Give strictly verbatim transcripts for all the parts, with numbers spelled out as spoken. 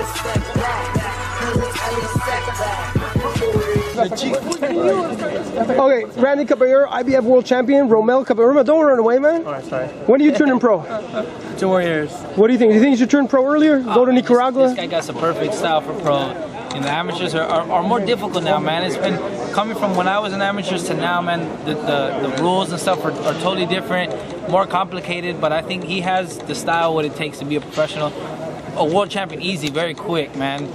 Okay, Randy Caballero, I B F World Champion, Romel Caballero. Don't run away, man. Alright, sorry. When do you turn in pro? Two more years. What do you think? Do you think you should turn pro earlier? Go uh, to Nicaragua? This, this guy got some perfect style for pro. And the amateurs are, are, are more difficult now, man. It's been coming from when I was an amateur to now, man. The, the, the rules and stuff are, are totally different, more complicated. But I think he has the style, what it takes to be a professional. A world champion, easy, very quick, man.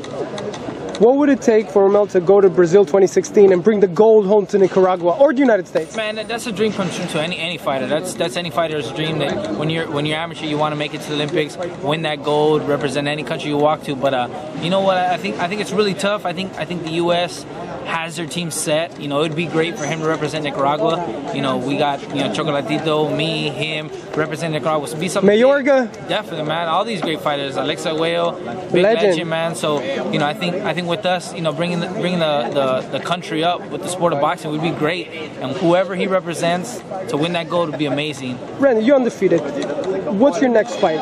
What would it take for Romel to go to Brazil twenty sixteen and bring the gold home to Nicaragua or the United States? Man, that's a dream come true to any any fighter. That's that's any fighter's dream. That when you're when you're amateur, you want to make it to the Olympics, win that gold, represent any country you walk to. But uh, you know what? I think I think it's really tough. I think I think the U S has their team set. You know, it'd be great for him to represent Nicaragua. You know, we got you know Chocolatito, me, him, represent Nicaragua. So be something. Mayorga, big. Definitely, man. All these great fighters, Alexa Aueo, big legend. legend, man. So you know, I think I think. with us, you know, bringing the, bringing the, the, the country up with the sport of boxing would be great, and whoever he represents to win that gold would be amazing. Randy, you're undefeated. What's your next fight?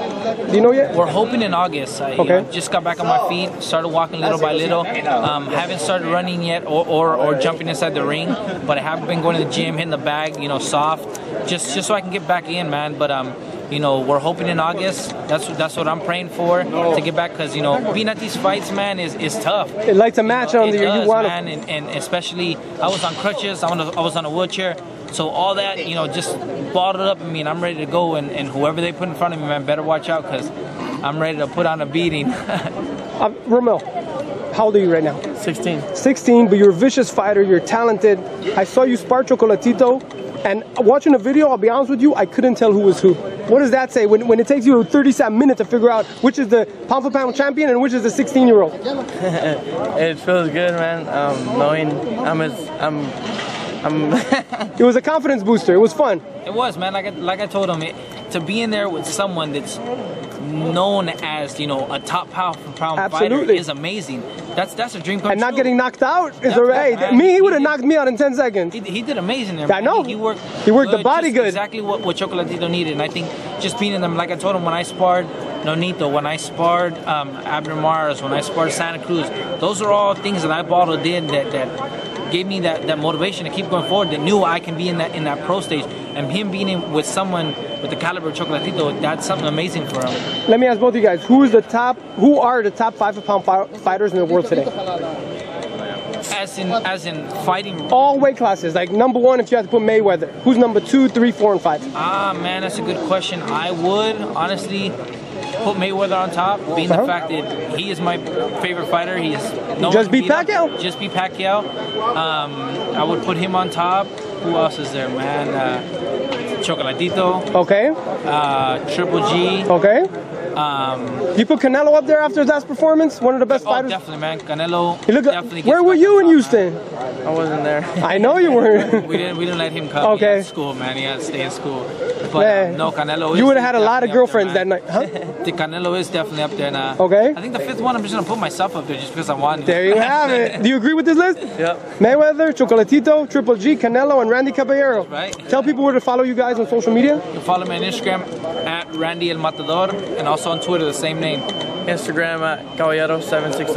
Do you know yet? We're hoping in August. I okay. you know, just got back on my feet, started walking little by little. Um, haven't started running yet or, or, or jumping inside the ring, but I have been going to the gym, hitting the bag, you know, soft, just just so I can get back in, man. But um. You know, we're hoping in August. That's that's what I'm praying for to get back, because you know being at these fights, man, is is tough. It likes a match you know, on there. You want man, and, and especially I was on crutches. I was I was on a wheelchair. So all that, you know, just bottled up in me, and I'm ready to go. And, and whoever they put in front of me, man, better watch out, because I'm ready to put on a beating. um, Romel, how old are you right now? sixteen. sixteen, but you're a vicious fighter. You're talented. I saw you spar Chocolatito. And watching the video, I'll be honest with you, I couldn't tell who was who. What does that say when, when it takes you thirty-seven minutes to figure out which is the pound for pound champion and which is the sixteen year old? It feels good, man. Um, knowing I'm as I'm, I'm It was a confidence booster. It was fun. It was, man. Like I, like I told him, it, to be in there with someone that's known as you know a top pound for pound Absolutely. fighter is amazing. That's that's a dream come true. And not getting knocked out is alright. Right. Me, he, he would have knocked me out in ten seconds. He, he did amazing there. I know. He, he worked. He worked good, the body good. Exactly what, what Chocolatito needed. And I think just being in them, like I told him, when I sparred Nonito, when I sparred um, Abner Mars, when I sparred Santa Cruz, those are all things that I bottled in that that gave me that that motivation to keep going forward. That knew I can be in that in that pro stage. And him being in with someone with the caliber of Chocolatito, that's something amazing for him. Let me ask both of you guys: Who is the top? Who are the top five pound fighters in the world today? As in, as in fighting. All weight classes. Like number one, if you had to put Mayweather, who's number two, three, four, and five? Ah, man, that's a good question. I would honestly put Mayweather on top, being uh-huh. the fact that he is my favorite fighter. He's no just beat Pacquiao. Just beat Pacquiao. Um, I would put him on top. Who else is there, man? Uh, Chocolatito. Okay. Uh, Triple G. Okay. Um, you put Canelo up there after that performance? One of the best oh, fighters? Oh, definitely, man. Canelo look, definitely. Where were you in Houston? Man. I wasn't there. I know you weren't. we, didn't, we didn't let him come. Okay. He had school, man. He had to stay in school. But um, no, Canelo is You would have had a lot of girlfriends there, that night, huh? The Canelo is definitely up there now. Okay. I think the fifth one, I'm just going to put myself up there just because I wanted. There you have it. Do you agree with this list? Yep. Mayweather, Chocolatito, Triple G, Canelo, and Randy Caballero. Right. Tell yeah. people where to follow you guys on social media. You follow me on Instagram at RandyElMatador and also on Twitter, the same name. Instagram at Caballero seven sixty.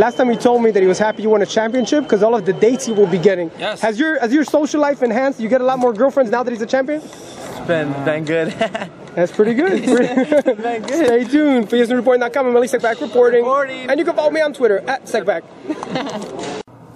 Last time you told me that he was happy you won a championship because all of the dates he will be getting. Yes. Has your, has your social life enhanced? You get a lot more girlfriends now that he's a champion? It's been, been good. That's pretty good. Pretty good. Stay tuned. For ESPN Report dot com, I'm Elie Seckbach reporting. reporting. And you can follow me on Twitter at Seckbach.